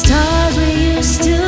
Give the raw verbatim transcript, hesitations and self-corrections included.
stars we used to